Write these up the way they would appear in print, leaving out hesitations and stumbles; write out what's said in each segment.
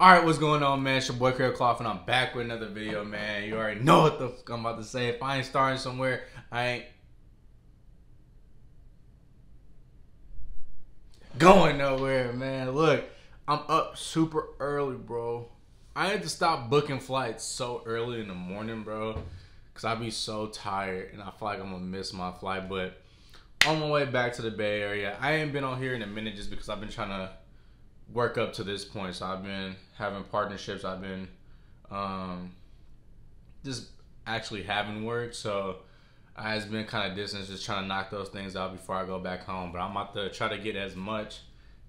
Alright, what's going on, man? It's your boy Craig Cloth, and I'm back with another video, man. You already know what the fuck I'm about to say. If I ain't starting somewhere, I ain't going nowhere, man. Look, I'm up super early, bro. I had to stop booking flights so early in the morning, bro, because I be so tired, and I feel like I'm going to miss my flight. But on my way back to the Bay Area, I ain't been on here in a minute just because I've been trying to work up to this point. So I've been having partnerships, I've been just actually having work, so I has been kind of distant, just trying to knock those things out before I go back home. But I'm about to try to get as much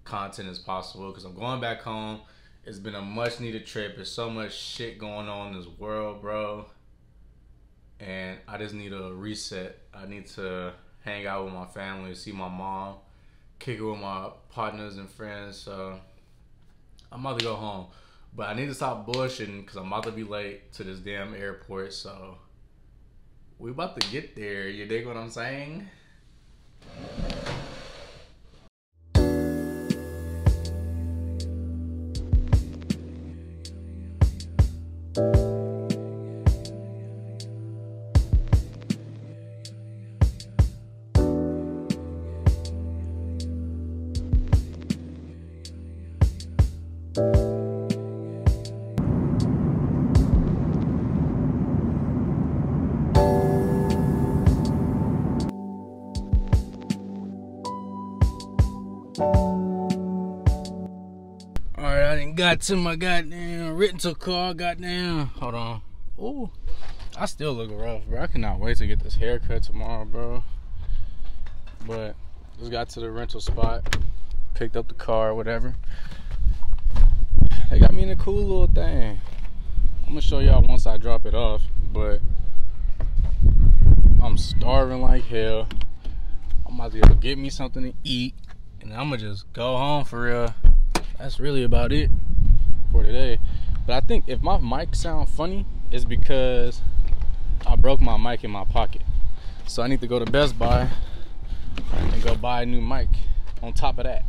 content as possible because I'm going back home. It's been a much needed trip. There's so much shit going on in this world, bro, and I just need a reset. I need to hang out with my family, see my mom, kick it with my partners and friends. So I'm about to go home, but I need to stop bullshitting because I'm about to be late to this damn airport. So we about to get there. You dig what I'm saying? Got to my goddamn rental car, goddamn. Hold on. Ooh, I still look rough, bro. I cannot wait to get this haircut tomorrow, bro. But just got to the rental spot, picked up the car, whatever. They got me in a cool little thing. I'm gonna show y'all once I drop it off, but I'm starving like hell. I'm about to go get me something to eat, and I'm gonna just go home for real. That's really about it for today. But I think if my mic sound funny, it's because I broke my mic in my pocket. So I need to go to Best Buy and go buy a new mic on top of that.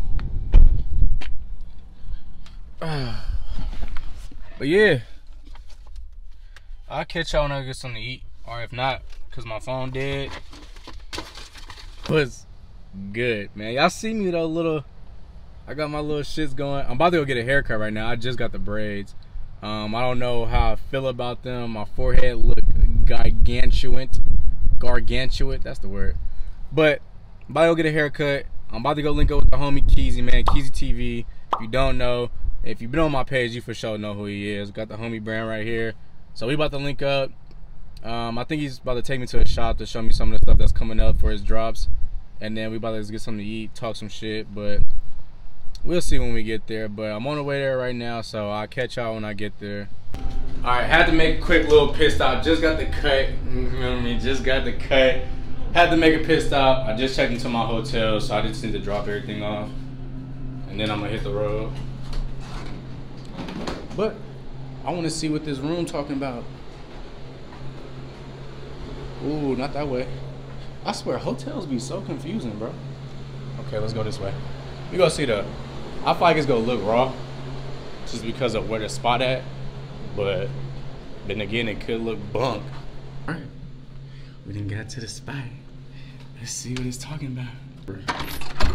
But yeah, I'll catch y'all when I get something to eat, or if not, because my phone dead. What's good, man? Y'all see me though, little, I got my little shits going. I'm about to go get a haircut right now. I just got the braids. I don't know how I feel about them. My forehead looked gargantuan. That's the word. But I'm about to go get a haircut. I'm about to go link up with the homie Keezy, man. Keezy TV. If you don't know, if you've been on my page, you for sure know who he is. Got the homie brand right here. So we about to link up. I think he's about to take me to his shop to show me some of the stuff that's coming up for his drops. And then we about to get something to eat, talk some shit. But we'll see when we get there, but I'm on the way there right now, so I'll catch y'all when I get there. Alright, had to make a quick little pit stop. Just got the cut. You know what I mean? Just got the cut. Had to make a pit stop. I just checked into my hotel, so I just need to drop everything off. And then I'm gonna hit the road. But I wanna see what this room talking about. Ooh, not that way. I swear hotels be so confusing, bro. Okay, let's go this way. We gonna see the, I feel like it's gonna look raw just because of where the spot at, but then again, it could look bunk. All right, we didn't get to the spot. Let's see what it's talking about.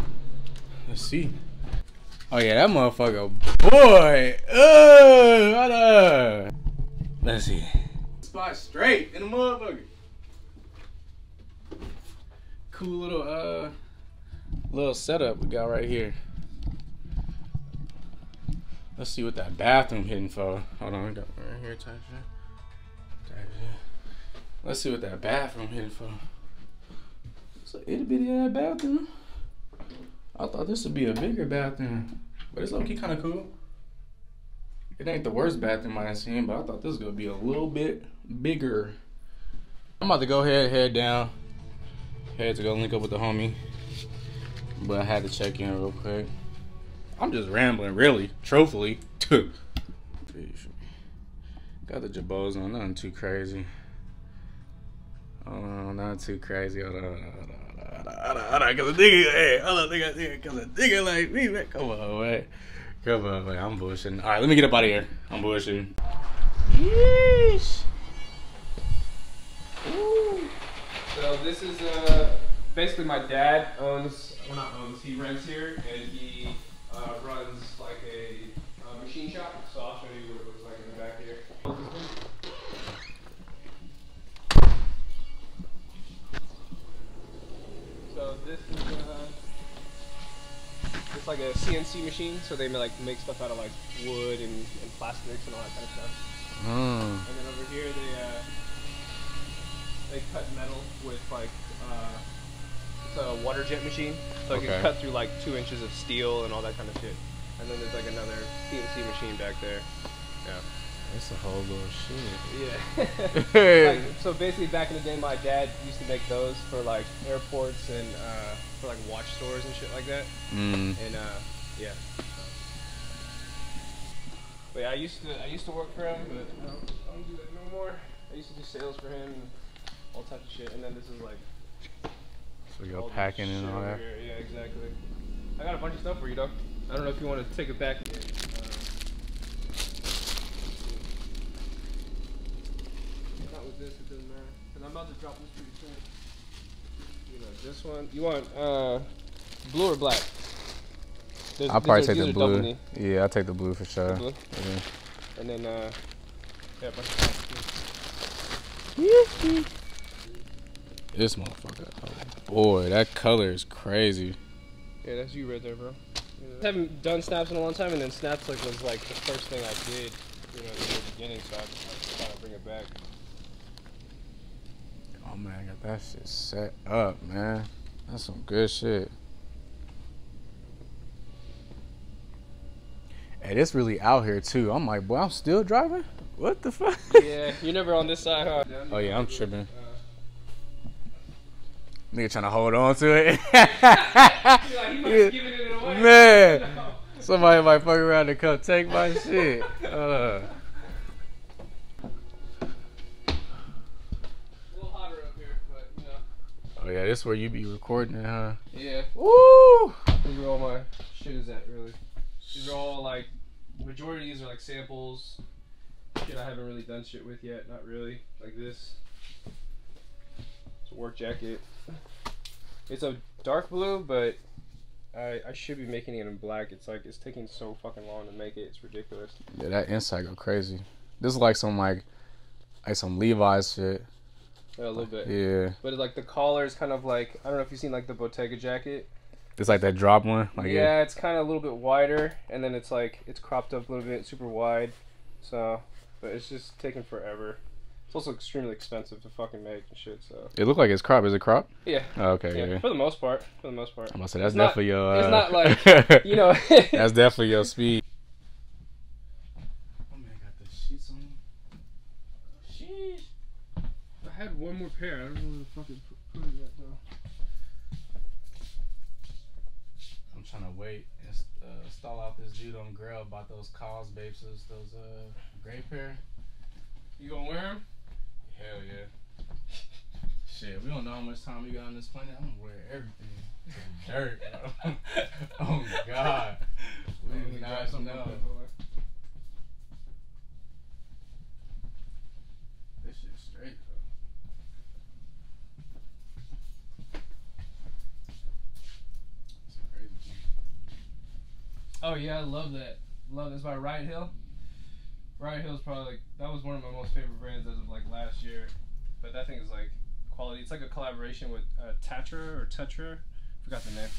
Let's see. Oh yeah, that motherfucker, boy. What up? Let's see. Spot straight in the motherfucker. Cool little setup we got right here. Let's see what that bathroom hidden for. Hold on, we got right here, Tatra. Let's see what that bathroom hidden for. It's a itty bitty ass bathroom. I thought this would be a bigger bathroom, but it's low-key kind of cool. It ain't the worst bathroom I've seen, but I thought this was gonna be a little bit bigger. I'm about to go ahead, head down, head to go link up with the homie. But I had to check in real quick. I'm just rambling, really, truthfully. Got the Javos on, nothing too crazy. Oh, not too crazy. Hold on, cause a nigga like me, man. Come on, wait. I'm bushing. All right, let me get up out of here. I'm bushing. Yeesh. Ooh. So this is basically my dad owns, well not owns, he rents here and he runs like a machine shop. So I'll show you what it looks like in the back here. So this is it's like a CNC machine, so they like make stuff out of like wood and plastics and all that kind of stuff. Mm. And then over here they cut metal with like it's a water jet machine, so it can cut through like 2 inches of steel and all that kind of shit. And then there's like another CNC machine back there. Yeah. That's a whole little shit. Yeah. Like, so basically back in the day, my dad used to make those for like airports and for like watch stores and shit like that. Mm. And yeah. But yeah, I used to work for him, but I don't do that no more. I used to do sales for him, and all types of shit. And then this is like. So you go packing and all that. Yeah, exactly. I got a bunch of stuff for you, Doc. I don't know if you want to take it back. This, it doesn't matter. Cause I'm about to drop this pretty soon. You know, this one. You want blue or black? I'll probably take the blue. Yeah, I'll take the blue for sure. Blue. Mm-hmm. And then, yeah, bunch of this motherfucker. Oh, boy, that color is crazy. Yeah, that's you right there, bro. Yeah. I haven't done snaps in a long time, and then snaps like was like the first thing I did, you know, in the beginning. So I just gotta bring it back. Oh man, I got that shit set up, man. That's some good shit. Hey, it's really out here too. I'm like, boy, I'm still driving? What the fuck? Yeah, you're never on this side, huh? Oh yeah, I'm tripping. Nigga trying to hold on to it. Man, somebody might fuck around and come take my shit. Oh yeah, this is where you be recording it, huh? Yeah. Woo! These are all my shit is at, really. These are all like, majority of these are like samples. Shit I haven't really done shit with yet, not really. Like this. It's a work jacket. It's a dark blue, but I should be making it in black. It's like, it's taking so fucking long to make it, it's ridiculous. Yeah, that inside go crazy. This is like some Levi's shit. Yeah, a little bit. Yeah. But like the collar is kind of like, I don't know if you've seen like the Bottega jacket. It's like that drop one. Like yeah, it's kind of a little bit wider, and then it's like it's cropped up a little bit, super wide. So, but it's just taking forever. It's also extremely expensive to fucking make and shit. So. It looked like it's cropped. Is it cropped? Yeah. Oh, okay. Yeah. Yeah. For the most part. For the most part. I'm gonna say that's definitely your. It's not like you know. That's definitely your speed. I had one more pair. I don't know where the fuck it put it at though. I'm trying to wait and stall out this dude on grill about those calls, babes. Those gray pair. You gonna wear them? Hell yeah. Shit, we don't know how much time we got on this planet. I'm gonna wear everything. Dirt, bro. Oh god. We do not know. This shit's straight. Oh yeah, I love that. Love it's by Right Hill. Right Hill's probably like, that was one of my most favorite brands as of like last year. But that thing is like quality. It's like a collaboration with Tatra or Tetra. Forgot the name.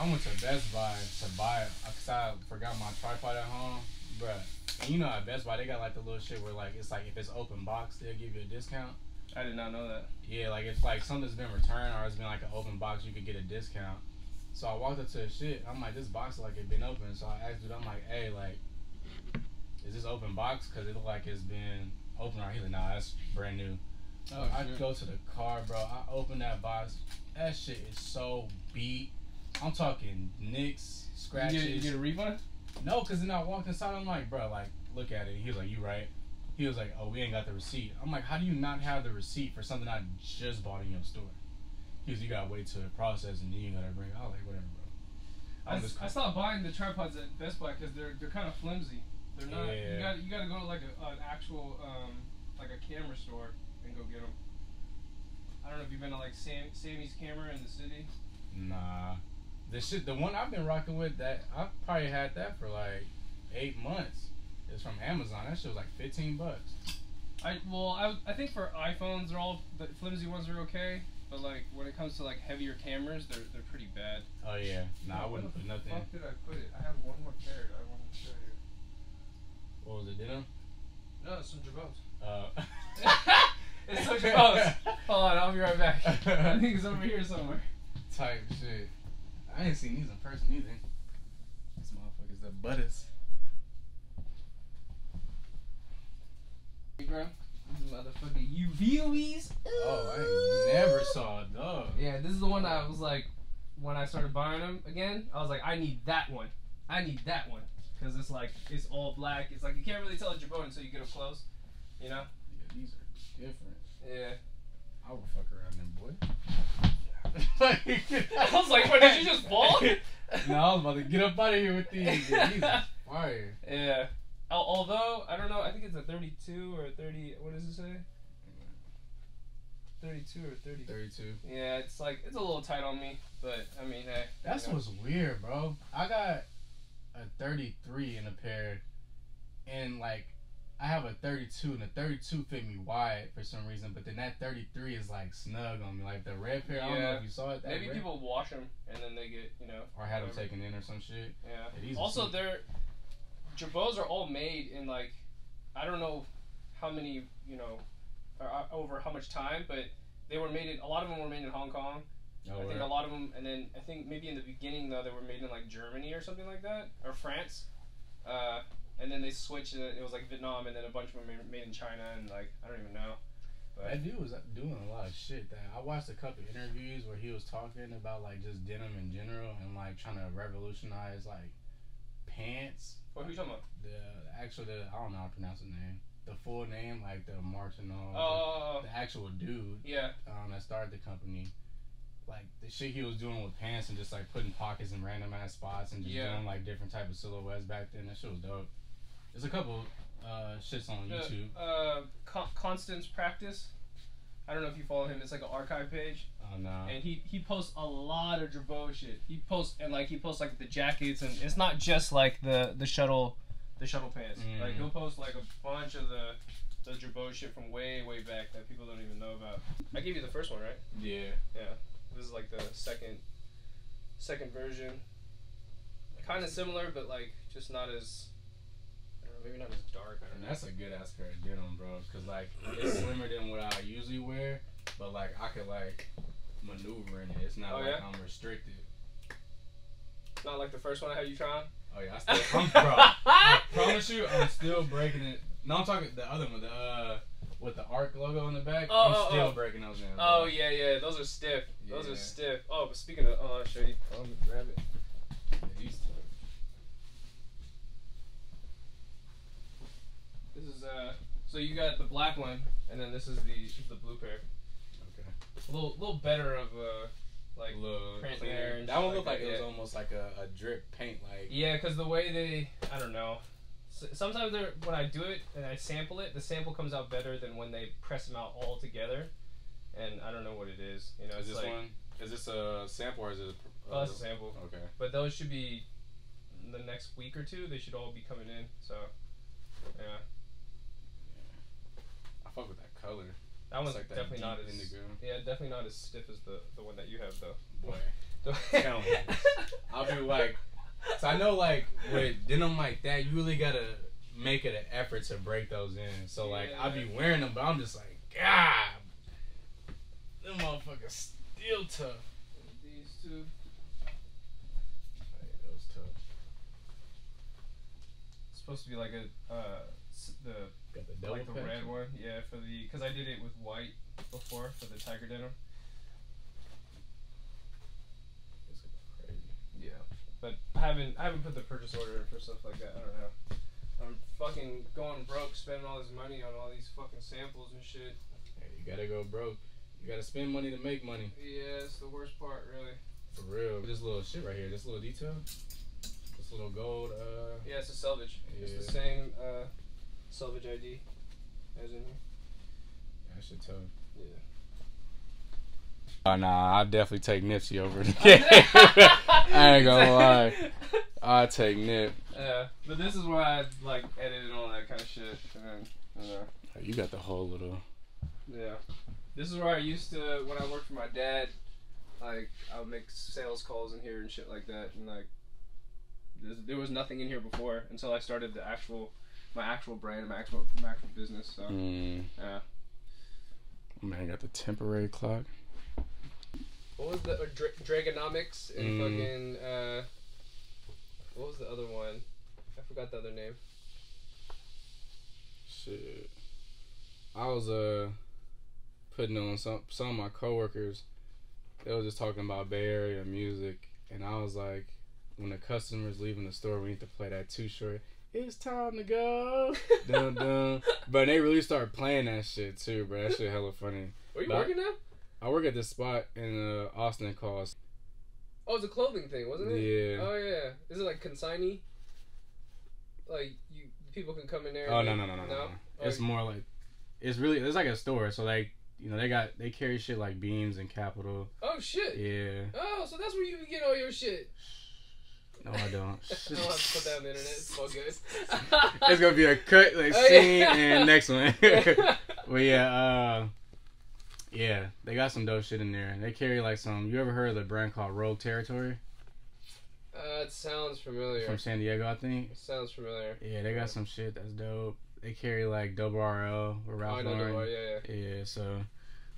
I went to Best Buy to buy it because I forgot my tripod at home, bruh. And you know at Best Buy they got like the little shit where like it's like if it's open box they'll give you a discount. I did not know that. Yeah, like if like something's been returned or it's been like an open box you could get a discount. So I walked up to the shit, I'm like, this box like it been open. So I asked dude, I'm like, hey, like, is this open box? Cause it look like it's been open right here. Nah, that's brand new. Oh, I go to the car, bro. I open that box. That shit is so beat. I'm talking nicks, scratches. You get a refund? No, cause then I walked inside. I'm like, bro, like, look at it. He was like, you right? He was like, oh, we ain't got the receipt. I'm like, how do you not have the receipt for something I just bought in your store? Because you gotta wait till it process and then you gotta bring it. I was like, whatever, bro. I stopped buying the tripods at Best Buy because they're kind of flimsy. They're not. Yeah. You got to go to like an actual like a camera store and go get them. I don't know if you've been to like Sammy's Camera in the city. Nah, the one I've been rocking with, that I've probably had that for like 8 months. It's from Amazon. That shit was like $15. I think for iPhones, the flimsy ones are okay, but like when it comes to like heavier cameras, they're pretty bad. Oh yeah, nah, I wouldn't put nothing. Where the fuck did I put it? I have one more pair I wanted to show you. What was it, Denim? No, it's some Javos. It's some Javos. Hold on, I'll be right back. I think it's over here somewhere. Type shit. I ain't seen these in person either. These motherfuckers, the butters. Bro, these motherfucking UVOEs. Oh, I never saw a dog. Yeah, this is the one that I was like, when I started buying them again, I was like, I need that one. Because it's like, it's all black. It's like, you can't really tell a Jabot until you get up close, you know? Yeah, these are different. Yeah. I would fuck around them, boy. I was like, what, did you just ball? No, I was about to get up out of here with these. These are fire. Yeah. Although, I don't know, I think it's a 32 or a 30, what does it say? 32 or 30. 32. Yeah, it's like, it's a little tight on me, but, I mean, hey. That's what's weird, bro. I got a 33 in a pair, and, like, I have a 32, and the 32 fit me wide for some reason, but then that 33 is, like, snug on me. Like, the red pair, yeah. I don't know if you saw it. That maybe red, people wash them, and then they get, you know. Or had them taken in or some shit. Yeah. Also, they're... Jabos are all made in like, I don't know how many, you know, or over how much time, but they were made in, a lot of them were made in Hong Kong. Oh, I think a lot of them, and then I think maybe in the beginning though, they were made in like Germany or something like that, or France. And then they switched, and it was like Vietnam, and then a bunch of them were made in China, and like, I don't even know. But that dude was doing a lot of shit. That I watched a couple of interviews where he was talking about like just denim in general, and like trying to revolutionize like pants. What are you talking about? The I don't know how to pronounce his name. The full name, like the Martineau. Oh. The actual dude. Yeah. That started the company. Like the shit he was doing with pants and just like putting pockets in random ass spots and just doing like different type of silhouettes back then. That shit was dope. There's a couple shits on YouTube. Constance Practice. I don't know if you follow him. It's like an archive page. Oh, no. And he posts a lot of Drabo shit. He posts like the jackets, and it's not just like the shuttle pants. Mm. Like he'll post like a bunch of the Drabo shit from way back that people don't even know about. I gave you the first one, right? Yeah. Yeah. This is like the second version. Kind of similar, but like just not as. Maybe not as dark. I don't know. That's a good ass pair of denim, bro. Cause like it's slimmer than what I usually wear, but like I could like maneuver in it. It's not I'm restricted. Not like the first one I had you try on. Oh yeah, I promise you, I'm still breaking it. No, I'm talking the other one, the with the ARC logo on the back. Oh, I'm still breaking those down. Oh yeah, those are stiff. Yeah. Those are stiff. Oh, but speaking of, I'll show you. I'm gonna grab it. Yeah, this is so you got the black one, and then this is the blue pair. Okay. A little better of like print there. That one looked like it was almost like a drip paint, like. Yeah, because the way they, I don't know. Sometimes when I do it and I sample it, the sample comes out better than when they press them out all together. And I don't know what it is. You know, is this like, one? Is this a sample or is it? Oh, it's a sample. Okay. But those should be in the next week or two. They should all be coming in. So, yeah. I fuck with that color. That one's like definitely not as indigo. Yeah, definitely not as stiff as the one that you have though. Boy, tell me. I'll be like, so I know like with denim like that, you really gotta make it an effort to break those in. So like I'll be wearing them, but I'm just like, God, them motherfuckers still tough. These two. Hey, those tough. It's supposed to be like a the red one, yeah, for the, because I did it with white before for the tiger denim. It's crazy. Yeah, but I haven't put the purchase order for stuff like that. I don't know. I'm fucking going broke, spending all this money on all these fucking samples and shit. Hey, you gotta go broke. You gotta spend money to make money. Yeah, it's the worst part, really. For real. This little shit right here, this little detail. This little gold. Yeah, it's a selvage. Yeah. It's the same selvage ID as in here. Yeah, I should tell. Yeah. Oh, nah, I'd definitely take Nipsey over again. I ain't gonna lie. I'd take Nip. Yeah, but this is why I like edited all that kind of shit. And then, you got the whole little. Yeah. This is where I used to, when I worked for my dad, like, I would make sales calls in here and shit like that. And, like, there was nothing in here before until I started the actual, my actual brand and my actual business. So, yeah. Man, I got the temporary clock. What was the Dragonomics and fucking what was the other one? I forgot the other name. Shit, I was putting on some of my coworkers. They were just talking about Bay Area music, and I was like, when the customer's leaving the store, we need to play that Too Short. It's time to go. Dun dun. But they really started playing that shit too, bro. That shit hella funny. Were you working now? I work at this spot in Austin called... Oh, it's a clothing thing, wasn't it? Yeah. Oh, yeah. Is it like consignee? Like, you people can come in there? Oh, no. It's more like... It's really... It's like a store. So, like, you know, they carry shit like Beams and Capital. Oh, shit. Yeah. Oh, so that's where you get all your shit. No, I don't. I don't have to put that on the internet. It's all good. It's going to be a cut, like, scene, and next one. But, yeah, yeah, they got some dope shit in there. They carry like some... You ever heard of the brand called Rogue Territory? It sounds familiar. From San Diego, I think. It sounds familiar. Yeah, they got some shit that's dope. They carry like Double RL or Ralph Lauren. Oh, yeah, yeah. Yeah, so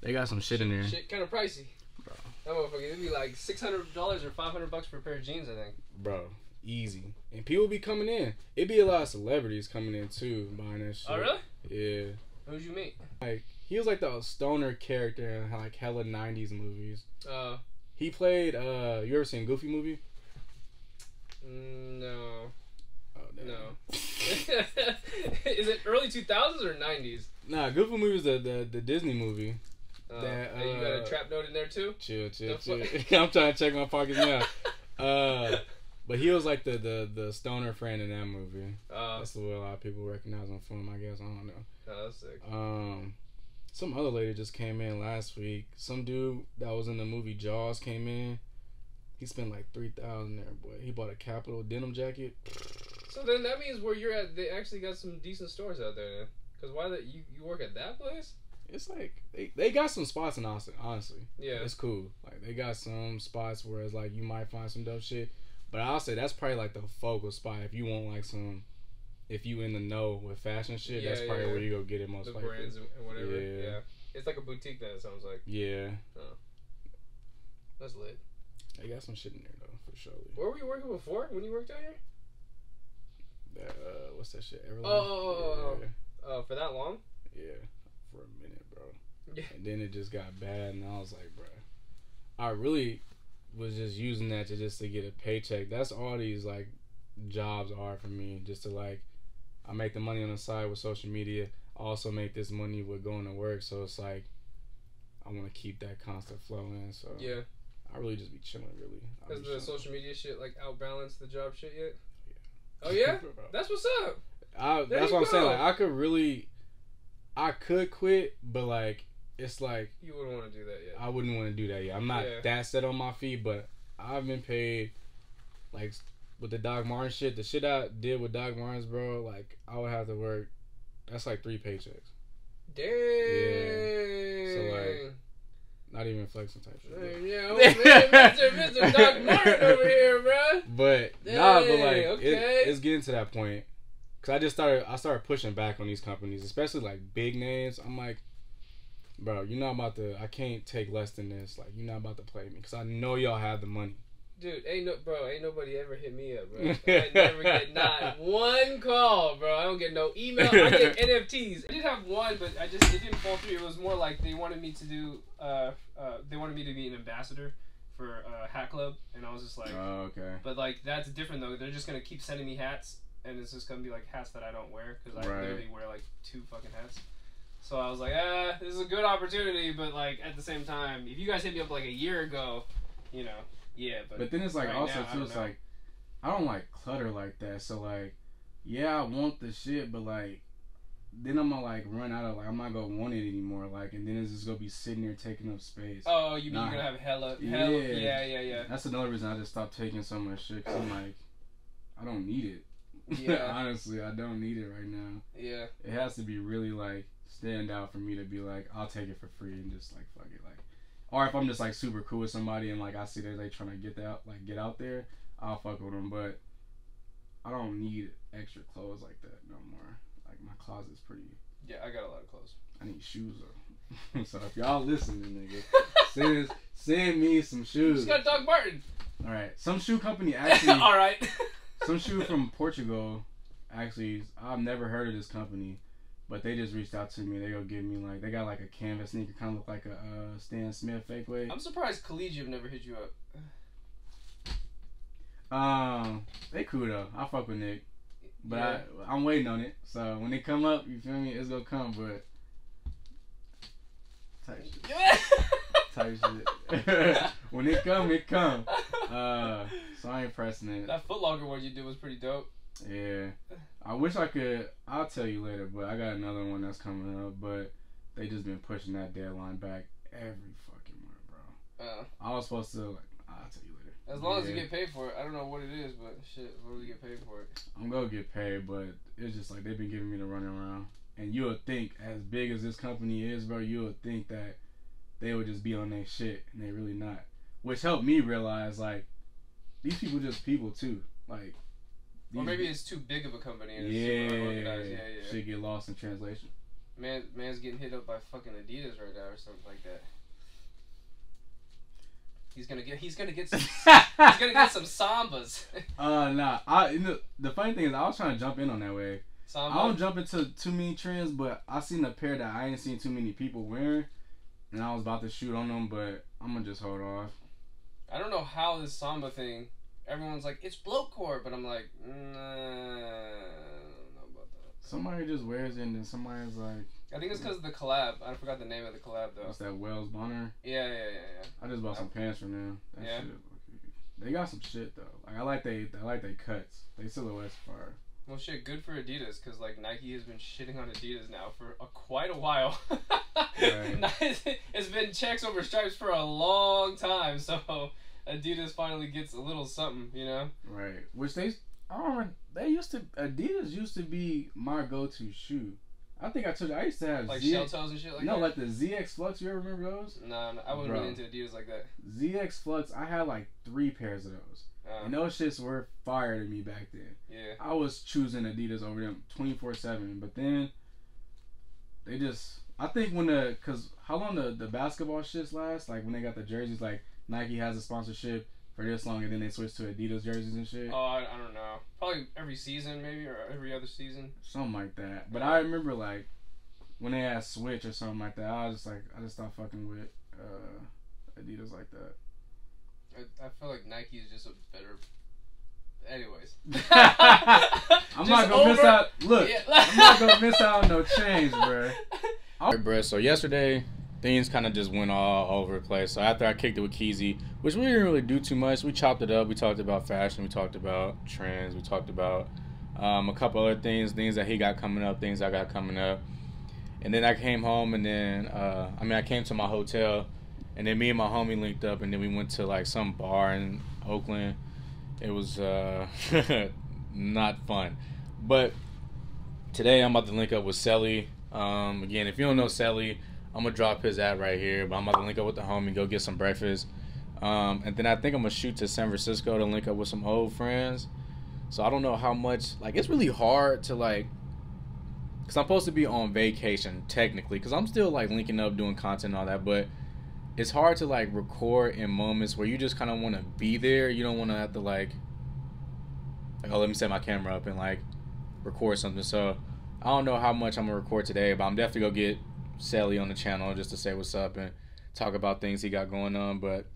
they got some shit in there. Shit kind of pricey. Bro. That motherfucker, it'd be like $600 or $500 for a pair of jeans, I think. Bro, easy. And people be coming in. It'd be a lot of celebrities coming in too, buying that shit. Oh, really? Yeah. Who'd you meet? Like... He was like the stoner character in like hella 90s movies. He played, you ever seen Goofy movie? No. Oh, damn. No. Is it early 2000s or 90s? Nah, Goofy movie is the Disney movie. That, and you got a trap note in there too? Chill. I'm trying to check my pockets now. But he was like the stoner friend in that movie. That's the way a lot of people recognize on film, I guess. I don't know. Oh, that's sick. Some other lady just came in last week. Some dude that was in the movie Jaws came in. He spent like $3,000 there, boy. He bought a Capital denim jacket. So then that means where you're at, they actually got some decent stores out there. Because why that you work at that place? It's like they got some spots in Austin, honestly. Yeah, it's cool. Like they got some spots where it's like you might find some dope shit. But I'll say that's probably like the focal spot if you want like some. If you in the know with fashion shit, yeah, that's probably where you go get it most likely. The brands and whatever, yeah. It's like a boutique that it sounds like. Yeah. Oh. That's lit. I got some shit in there, though, for sure. Where were you working before, when you worked out here? That, what's that shit, Everlane? Oh, for that long? Yeah, for a minute, bro. Yeah. And then it just got bad, and I was like, bro, I really was just using that to get a paycheck. That's all these, like, jobs are for me, just to, like, I make the money on the side with social media. I also make this money with going to work. So it's like, I want to keep that constant flow in. So yeah, I really just be chilling, really. Has the social media shit like outbalanced the job shit yet? Yeah. Oh yeah, that's what's up. That's what I'm saying. Like I could quit, but like it's like you wouldn't want to do that yet. I wouldn't want to do that yet. I'm not that set on my feet, but I've been paid like. With the Doc Martens shit, the shit I did with Doc Martens, bro, like, I would have to work, that's like 3 paychecks. Dang. Yeah. So, like, not even flexing type shit. Dang, yeah, oh, man, Mr. Doc Martens over here, bro. But, dang, nah, but, like, okay. it's getting to that point. Because I started pushing back on these companies, especially, like, big names. I'm like, bro, you're not about to, I can't take less than this. Like, you're not about to play me. Because I know y'all have the money. Dude, ain't nobody ever hit me up, bro. I never get not one call, bro. I don't get no email. I get NFTs. I did have one, but it didn't fall through. It was more like they wanted me to do, they wanted me to be an ambassador for Hat Club, and I was just like, oh, okay. But like that's different though. They're just gonna keep sending me hats, and it's just gonna be like hats that I don't wear because I literally wear like 2 fucking hats. So I was like, this is a good opportunity, but like at the same time, if you guys hit me up like a year ago, you know. Yeah, but then it's like right also now, too, it's know. Like I don't like clutter like that. So like, yeah, I want the shit, but like then I'm gonna like run out of like I'm not gonna want it anymore. Like, and then it's just gonna be sitting there taking up space. Oh, you mean you're gonna have hella? Yeah. That's another reason I just stopped taking so much shit. Cause I'm like, I don't need it. Yeah. Honestly, I don't need it right now. Yeah. It has to be really like stand out for me to be like, I'll take it for free and just like fuck it, like. Or if I'm just like super cool with somebody and like I see that they trying to get out there, I'll fuck with them. But I don't need extra clothes like that no more. Like my closet's pretty. Yeah, I got a lot of clothes. I need shoes though. So if y'all listening, nigga, send me some shoes. Just got Doc Martens. All right, some shoe company actually. All right. Some shoe from Portugal, actually. I've never heard of this company, but they just reached out to me. They go give me like they got like a canvas sneaker, kind of look like a Stan Smith fake way. I'm surprised Collegium never hit you up. They cool though. I fuck with Nick, but yeah. I'm waiting on it. So when they come up, you feel me? It's gonna come, but type shit. When it come, it come. So I ain't pressing it. That Foot Locker one you did was pretty dope. Yeah, I wish I could. I'll tell you later, but I got another one that's coming up. But they just been pushing that deadline back every fucking month, bro. I was supposed to. Like, I'll tell you later. As long as you get paid for it. I don't know what it is, but shit, what do we get paid for it? I'm gonna get paid, but it's just like they've been giving me the runaround. And you'll think, as big as this company is, bro, you'll think that they would just be on their shit, and they really not. Which helped me realize, like, these people just people too, like. Or maybe it's too big of a company and it's super unorganized. Yeah. Shit get lost in translation. Man's getting hit up by fucking Adidas right now or something like that. He's gonna get some he's gonna get some Sambas. Nah. The funny thing is I was trying to jump in on that way. Samba? I don't jump into too many trends, but I seen a pair that I ain't seen too many people wearing, and I was about to shoot on them, but I'm gonna just hold off. I don't know how this Samba thing. Everyone's like, it's blowcore, but I'm like, I don't know about that. Somebody just wears it, and then somebody's like... I think it's because of the collab. I forgot the name of the collab, though. It's that Wells Bonner. Yeah. I just bought some pants from them. That shit. They got some shit, though. Like, I like they cuts. They silhouettes fire. Well, shit, good for Adidas, because, like, Nike has been shitting on Adidas now for quite a while. Right. It's been checks over stripes for a long time, so... Adidas finally gets a little something, you know? Right. Which Adidas used to be my go-to shoe. I think I told you, I used to have... Like shell toes and shit like that? No, like the ZX Flux, you ever remember those? No, I wasn't really into Adidas like that. ZX Flux, I had like 3 pairs of those. And those shits were fire to me back then. Yeah. I was choosing Adidas over them 24/7, but then they just... I think when the... Because how long the basketball shits last? Like when they got the jerseys, like... Nike has a sponsorship for this long, and then they switch to Adidas jerseys and shit. Oh, I don't know. Probably every season, maybe, or every other season. Something like that. But I remember, like, when they had Switch or something like that, I just stopped fucking with Adidas like that. I feel like Nike is just a better... Anyways. I'm not going to miss out... Look, yeah. I'm not going to miss out on no change, bruh. Alright, bruh, so yesterday... Things kind of just went all over the place. So after I kicked it with Keezy, which we didn't really do too much, we chopped it up. We talked about fashion. We talked about trends. We talked about a couple other things that he got coming up, things I got coming up. And then I came home and then, I came to my hotel and then me and my homie linked up and then we went to like some bar in Oakland. It was not fun. But today I'm about to link up with Celly. Again, if you don't know Celly, I'm going to drop his ad right here, but I'm about to link up with the homie, go get some breakfast. And then I think I'm going to shoot to San Francisco to link up with some old friends. So I don't know how much, like, it's really hard to, like, because I'm supposed to be on vacation, technically, because I'm still, like, linking up, doing content and all that, but it's hard to, like, record in moments where you just kind of want to be there. You don't want to have to, like, oh, let me set my camera up and, like, record something. So I don't know how much I'm going to record today, but I'm definitely going to get Celly on the channel just to say what's up and talk about things he got going on. But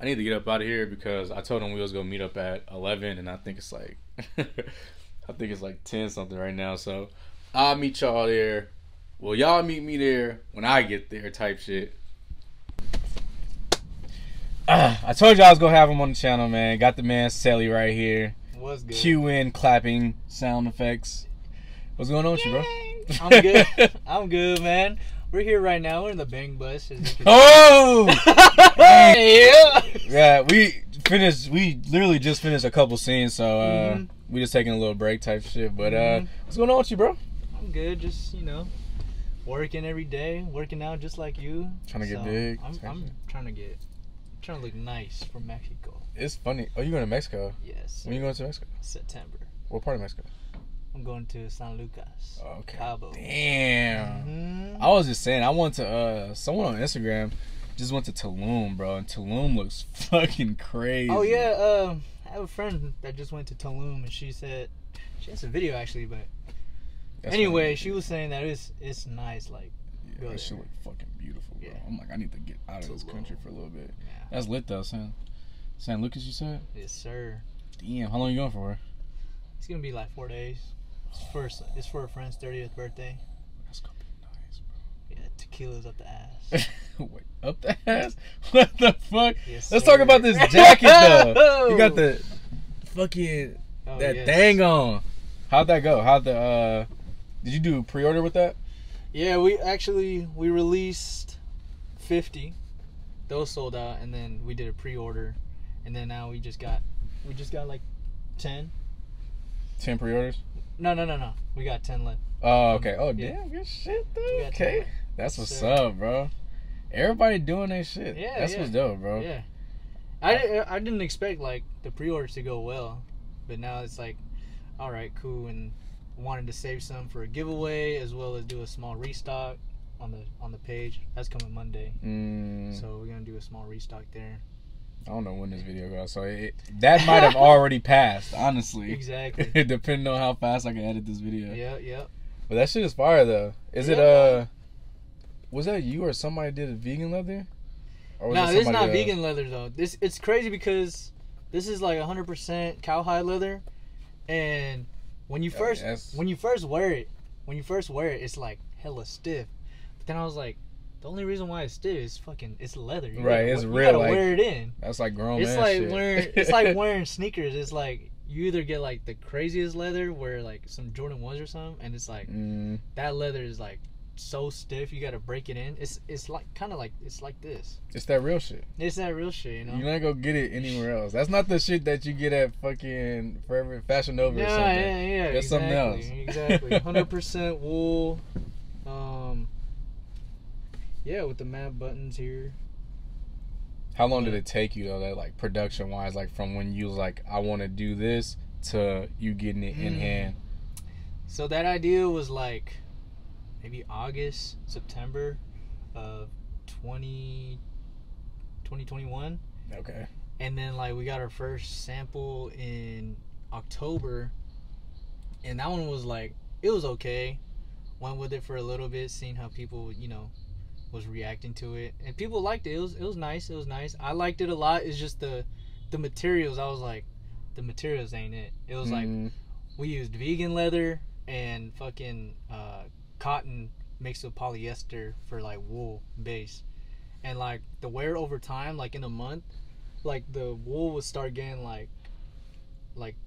I need to get up out of here because I told him we was gonna meet up at 11 and I think it's like 10 something right now, so I'll meet y'all there. Well, y'all meet me there when I get there type shit. I told you I was gonna have him on the channel, man. Got the man Celly right here. What's good? Cue in clapping sound effects. What's going on with you, bro? I'm good. I'm good, man. We're here right now. We're in the Bang Bus. Oh! Yeah. Yeah, we finished. We literally just finished a couple scenes, so we just taking a little break type shit. But what's going on with you, bro? I'm good. Just, you know, working every day, working out just like you. Trying to get big. I'm trying to get. Trying to look nice from Mexico. It's funny. Oh, you going to Mexico? Yes. When are you going to Mexico? September. What part of Mexico? I'm going to San Lucas. Okay. Cabo. Damn. I was just saying, I went to someone on Instagram just went to Tulum, bro, and Tulum looks fucking crazy. Oh yeah, I have a friend that just went to Tulum, and she said she has a video actually, but that's anyway, she was saying that it's nice, like. Yeah, that shit look fucking beautiful, bro. Yeah. I'm like, I need to get out of this country for a little bit. Yeah. That's lit though, San Lucas, you said? Yes, sir. Damn, how long you going for? It's gonna be like 4 days. It's for a friend's 30th birthday. That's gonna be nice, bro. Yeah, tequila's up the ass. Wait, up the ass? What the fuck? Yes, Let's talk about this jacket though. You got the fucking thing on. How'd that go? Did you do pre-order with that? Yeah, we released 50. Those sold out, and then we did a pre-order, and then now we just got like 10. 10 pre-orders? No. We got 10 left. Oh, okay. Oh, yeah. Damn, good shit, dude. Okay, that's what's up, bro. Everybody doing their shit. Yeah, that's what's dope, bro. Yeah. I didn't expect like the pre-orders to go well, but now it's like, all right, cool, and. Wanted to save some for a giveaway as well as do a small restock on the page. That's coming Monday. So we're gonna do a small restock there. I don't know when this video goes, so that might have already passed, honestly. Exactly. Depending on how fast I can edit this video. Yeah. But that shit is fire though. Is it was that you or somebody did a vegan leather? Or no, this is not vegan leather though. It's crazy because this is like 100% cowhide leather, and When you first wear it, it's like hella stiff. But then I was like, the only reason why it's stiff is fucking it's leather. You right, gotta, it's you real. You gotta like, wear it in. That's like grown man like shit. It's like wearing sneakers. It's like you either get like the craziest leather, where like some Jordan 1s or something, and it's like that leather is like so stiff. You gotta break it in. It's like kind of like it's like this. It's that real shit. It's that real shit. You know. You're not gonna get it anywhere else. That's not the shit that you get at fucking Forever Fashion Nova or something. Yeah. That's exactly, something else. Exactly. 100% wool. Yeah, with the matte buttons here. How long did it take you though? That like production wise, like from when you was like I want to do this to you getting it in hand. So that idea was like. Maybe August, September of 2021. Okay. And then, like, we got our first sample in October. And that one was, like, it was okay. Went with it for a little bit, seeing how people, you know, was reacting to it. And people liked it. It was nice. I liked it a lot. It's just the materials. I was like, the materials ain't it. It was like, we used vegan leather and fucking... cotton mixed with polyester for like wool base, and like the wear over time, like in a month, like the wool would start getting like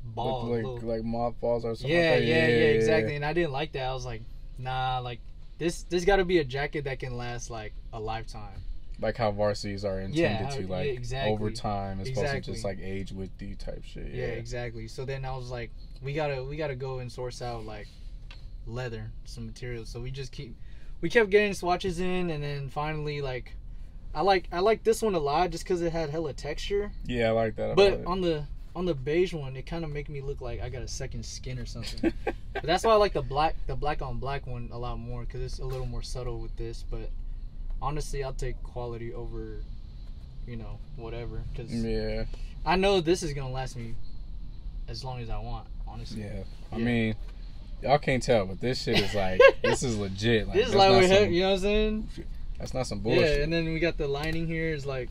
balls, like moth balls or something. Yeah, exactly. And I didn't like that. I was like, nah, like this got to be a jacket that can last like a lifetime. Like how varsities are intended to, like over time, it's supposed to just like age with you type shit. Yeah, exactly. So then I was like, we gotta go and source out like. Leather, some materials. So we kept getting swatches in, and then finally, like, I like this one a lot just because it had hella texture. Yeah, I like that. But on the beige one, it kind of make me look like I got a second skin or something. But that's why I like the black on black one a lot more, because it's a little more subtle with this. But honestly, I'll take quality over, you know, whatever. Because I know this is gonna last me as long as I want. Honestly. Yeah. I mean. Y'all can't tell, but this shit is like, this is legit. Like, this is like, you know what I'm saying? That's not some bullshit. Yeah, and then we got the lining here. It's like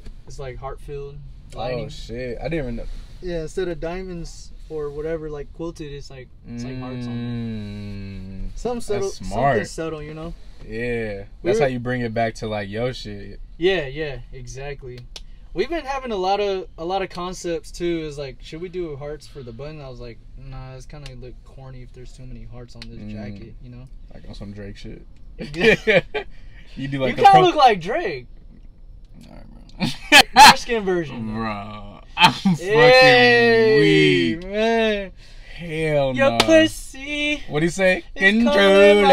heart-filled lining. Oh, shit. I didn't even know. Yeah, instead of diamonds or whatever, like quilted, it's like hearts on there. Something subtle, you know? Yeah. That's how you bring it back to, like, yo shit. Yeah, exactly. We've been having a lot of concepts too. Is like, should we do hearts for the button? I was like, nah, it's kind of look corny if there's too many hearts on this jacket, you know? Like on some Drake shit. You do like. You kind of look like Drake. All right, bro. Dark skin version, bro. I'm fucking weak, man. Hell no. Your pussy. What do you say? Controller.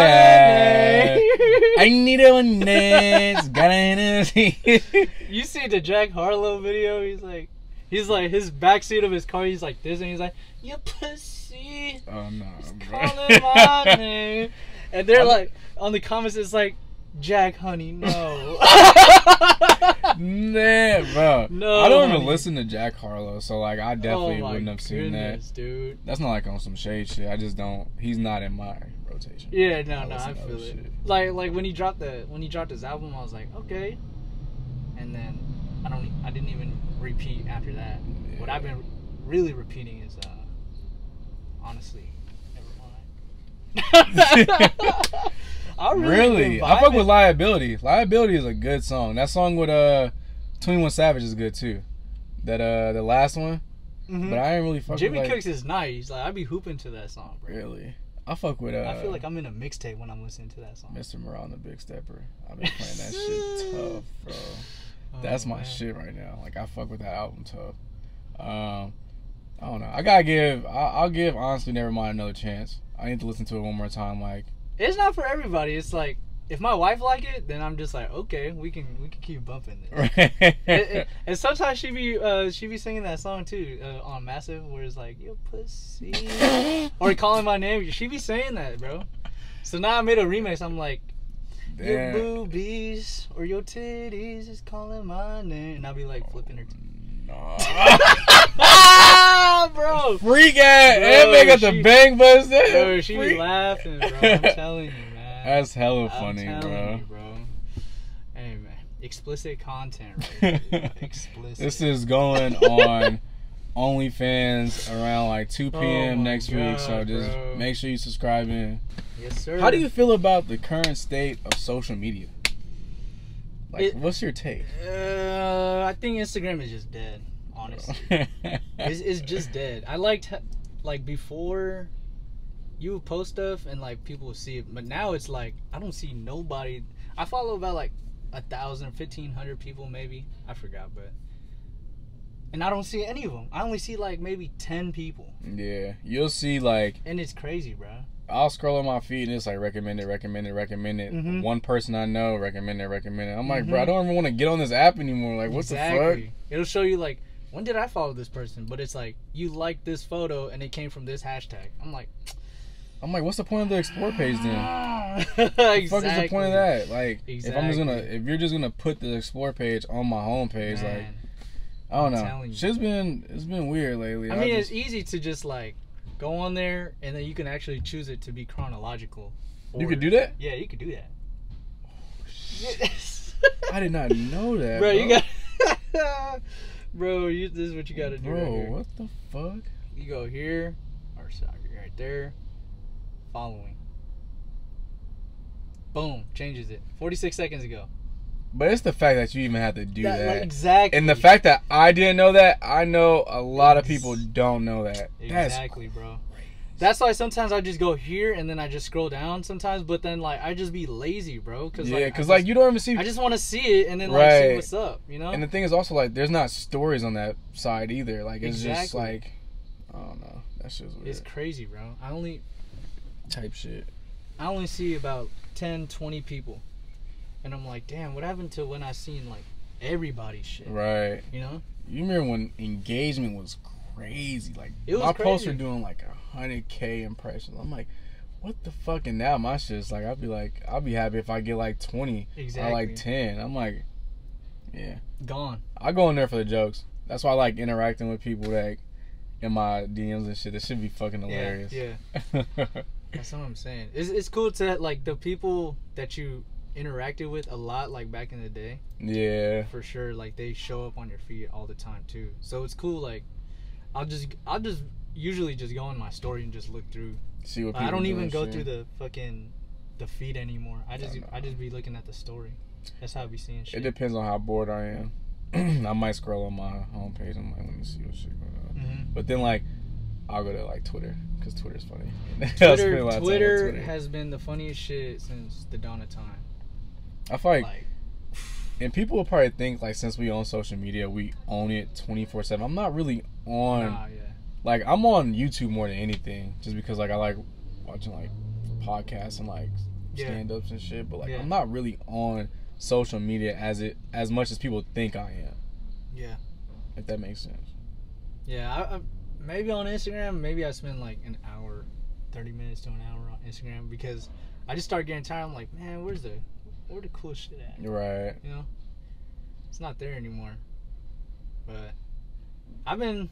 I need a one dance. Got it. You see the Jack Harlow video? He's like his backseat of his car. He's like this, and he's like, your pussy. Oh no, bro. Calling my name. And they're like on the comments. It's like, Jack, honey, no. Nah, bro. No, I don't even listen to Jack Harlow, so like I definitely wouldn't have seen that. Dude. That's not like on some shade shit. I just don't. He's not in my rotation. Yeah, no, I feel it. Shit. Like when he dropped his album, I was like, okay. And then I didn't even repeat after that. Yeah. What I've been really repeating is honestly, never mind. Really? I fuck with Liability. Liability is a good song. That song with 21 Savage is good too. That the last one. Mm-hmm. But I ain't really fuck with Jimmy Cooks is nice. Like I be hooping to that song, bro. Really? I fuck with I feel like I'm in a mixtape when I'm listening to that song. Mr. Morale and the Big Stepper. I've been playing that shit tough, bro. That's my shit right now. Like I fuck with that album tough. I don't know. I gotta give. I'll give honestly Nevermind another chance. I need to listen to it one more time. Like. It's not for everybody. It's like if my wife like it, then I'm just like, okay, we can keep bumping this. Right. And sometimes she be singing that song too on Massive, where it's like your pussy or calling my name. She be saying that, bro. So now I made a remix. I'm like, damn. Your boobies or your titties is calling my name, and I'll be like flipping her. Ah, bro, freak out! And they got the bang buzz there. Bro, she be laughing, bro. I'm telling you, man. That's hella funny, bro. You, bro. Hey, man, explicit content, right? Explicit. This is going on OnlyFans around like 2 p.m. next week, so just make sure you subscribe in. Yes, sir. How do you feel about the current state of social media? Like, what's your take? I think Instagram is just dead. Honestly, it's just dead. I liked like before, you would post stuff and like people would see it, but now it's like I don't see nobody. I follow about like 1,500 people maybe. I forgot, but and I don't see any of them. I only see like maybe 10 people. Yeah, you'll see like, and it's crazy, bro. I'll scroll on my feed and it's like recommended. Mm-hmm. One person I know recommended. I'm like, bro, I don't even want to get on this app anymore. Like, what the fuck? It'll show you like. When did I follow this person? But it's like, you liked this photo and it came from this hashtag. I'm like, what's the point of the explore page then? What the fuck is the point of that? Like, if you're just gonna put the explore page on my homepage, like, I don't know. Shit's been, it's been weird lately. I mean, it's easy to just like go on there and then you can actually choose it to be chronological. You could do that? Yeah, you could do that. Oh, I did not know that, bro. You got. Bro, this is what you gotta do. Bro, right here. What the fuck? You go here, or sorry, right there. Following. Boom, changes it. 46 seconds ago. But it's the fact that you even had to do that. Like, exactly. And the fact that I didn't know that, I know a lot of people don't know that. Exactly, that's bro. Crazy. That's why sometimes I just go here and then I just scroll down sometimes, but then like I just be lazy, bro. Cause, yeah, because like you don't even see. I just want to see it and then like see what's up, you know. And the thing is also like there's not stories on that side either. Like it's just like, I don't know, that shit's weird. It's crazy, bro. I only see about 10-20 people, and I'm like, damn, what happened to when I seen like everybody's shit? Right. You know. You remember when engagement was crazy? Like it was crazy. Posts are doing like 100K impressions. I'm like, what the fuck? And now my shit's like, I'll be happy if I get like 20 or like 10. I'm like, yeah, gone. I go in there for the jokes. That's why I like interacting with people that like, in my DMs and shit. This should be fucking hilarious. Yeah, yeah. That's what I'm saying. It's cool to like the people that you interacted with a lot like back in the day. Yeah, for sure. Like they show up on your feed all the time too. So it's cool. Like I'll just usually just go in my story and just look through. See what people I don't even go through the fucking the feed anymore. I just be looking at the story. That's how I be seeing shit. It depends on how bored I am. I might scroll on my homepage. I'm like, let me see what shit going on. Mm-hmm. But then, like, I'll go to, like, Twitter, because Twitter's funny. Twitter has been the funniest shit since the dawn of time. I feel like and people will probably think, like, since we own social media, we own it 24/7. I'm not really on. Nah, yeah. Like, I'm on YouTube more than anything, just because, like, I like watching, like, podcasts and, like, stand-ups and shit. But, like, I'm not really on social media as much as people think I am. Yeah. If that makes sense. Yeah. I maybe on Instagram, maybe I spend, like, an hour, 30 minutes to an hour on Instagram, because I just start getting tired. I'm like, man, where the cool shit at? Right. You know? It's not there anymore. But I've been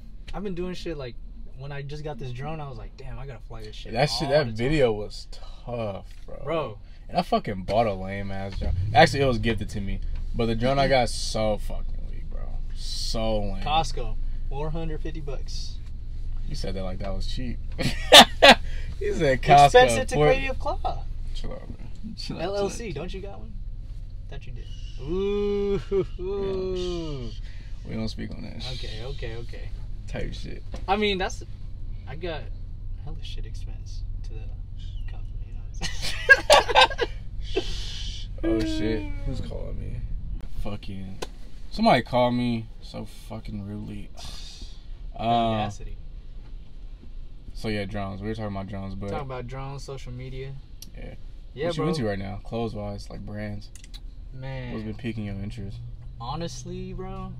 doing shit, like, when I just got this drone, I was like, damn, I gotta fly this shit. That video was tough, bro. And I fucking bought a lame ass drone. Actually, it was gifted to me, but the drone I got so fucking weak, bro. So lame. Costco, $450. You said that like that was cheap. He said Costco. Expensive to creative claw. Chill out, man. Chill out, LLC, don't you got one? Thought you did. Ooh. We don't speak on that. Okay. Type shit. I mean, I got hella shit expense to the company. Oh shit, who's calling me? Fucking somebody called me so fucking rudely. Audacity. So yeah, drones. We were talking about drones, but social media. Yeah. Yeah, what you into right now, clothes wise, like brands? Man, what's been piquing your interest? Honestly, bro,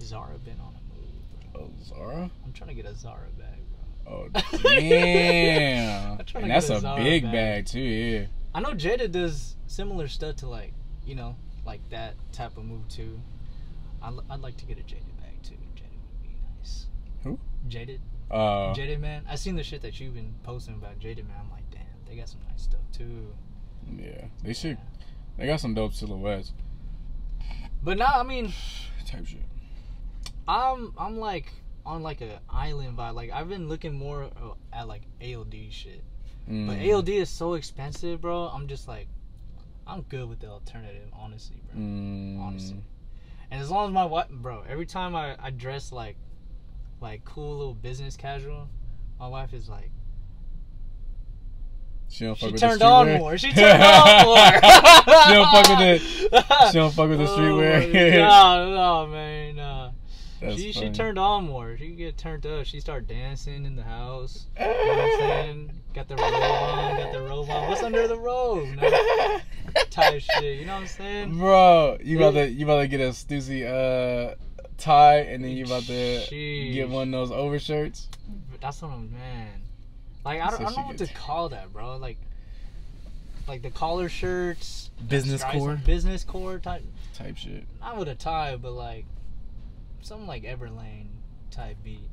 Zara been on it. Oh, Zara? I'm trying to get a Zara bag, bro. Oh, damn. And that's a big bag, too, yeah. I know Jada does similar stuff to, like, you know, like that type of move, too. I'd like to get a Jada bag, too. Jada would be nice. Who? Jada. Jada, man. I seen the shit that you've been posting about Jada, man. I'm like, damn, they got some nice stuff, too. Yeah, they should. They got some dope silhouettes. But nah, I mean... type shit. I'm like on like an island vibe. Like I've been looking more at like AOD shit, but AOD is so expensive, bro. I'm just like, I'm good with the alternative, honestly, bro. Honestly, and as long as my wife, bro. Every time I dress like cool little business casual, my wife is like, She turned on more. She don't fuck with it. She don't fuck with the streetwear. No, man, no. She turned on more. She get turned up. She started dancing in the house. You know what I'm saying? Got the robe on. What's under the robe? No. Type shit. You know what I'm saying? Bro, you about to get a Stussy tie, and then you about to get one of those overshirts. That's what I'm, man. Like I don't know what to call that, bro. Like the collar shirts. Business core type shit. Not with a tie, but like. Something like Everlane type beat,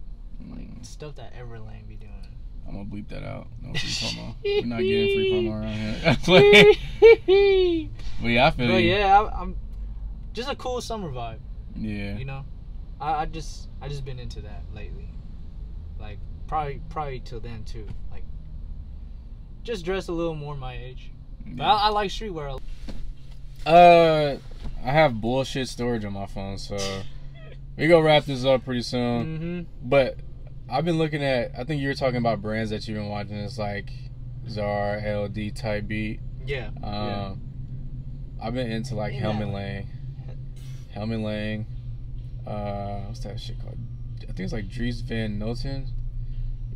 like stuff that Everlane be doing. I'm gonna bleep that out. No free promo. We're not getting free promo around here. But yeah, I feel. But yeah, I'm just a cool summer vibe. Yeah. You know, I just been into that lately. Like probably till then too. Like just dress a little more my age. Yeah. But I like streetwear. I have bullshit storage on my phone, so. We gonna wrap this up pretty soon, but I've been looking at. I think you were talking about brands that you've been watching. It's like Zara, LD type beat. Yeah. I've been into like Helmut Lang. What's that shit called? I think it's like Dries Van Noten.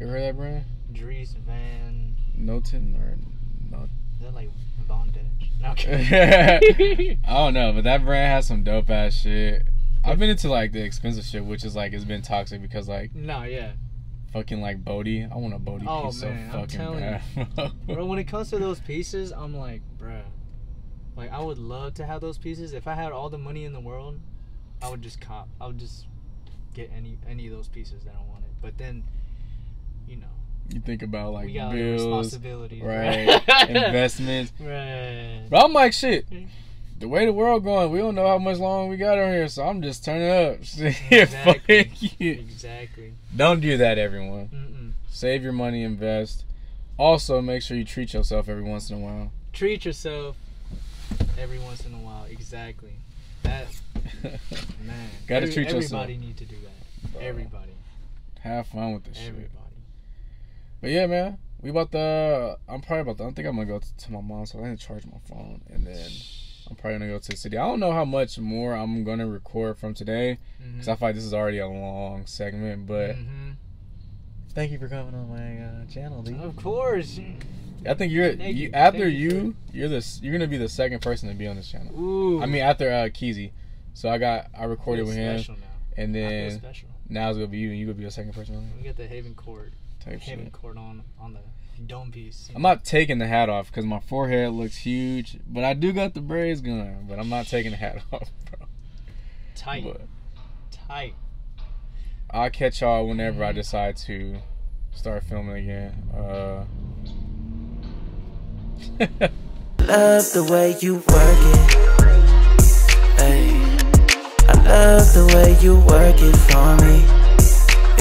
You ever heard that brand? Dries Van Noten or not? Is that like bondage? No. Okay. I don't know, but that brand has some dope ass shit. I've been into like the expensive shit, which is like it's been toxic because like fucking like Bodhi. I want a Bodhi piece so fucking bad. Bro, when it comes to those pieces, I'm like, bro, like I would love to have those pieces. If I had all the money in the world, I would just cop. I would just get any of those pieces that I wanted. But then, you know, you think about like bills, responsibilities, right? Investments, right? But I'm like, shit. The way the world going, we don't know how much long we got on here, so I'm just turning up. Exactly. Exactly. Don't do that, everyone. Save your money, invest. Also, make sure you treat yourself every once in a while. Exactly. That Man, gotta treat yourself. Everybody need to do that. Bro. Everybody. Have fun with this shit. But yeah, man, we about to. I'm probably about to. I think I'm gonna go to my mom's, so I didn't charge my phone, and then I'm probably gonna go to the city. I don't know how much more I'm gonna record from today, because I feel like this is already a long segment. But thank you for coming on my channel, dude. Of course. I think you're you're gonna be the second person to be on this channel. Ooh. I mean, after Keezy. So I recorded with him, now. And then now it's gonna be you, and you gonna be the second person on there. We got the Haven Court type Haven shit. Court on the dome piece. I'm not taking the hat off because my forehead looks huge, but I do got the braids going. But I'm not taking the hat off, bro. Tight, but tight. I'll catch y'all whenever I decide to start filming again. Love the way you work it. Hey. I love the way you work it for me.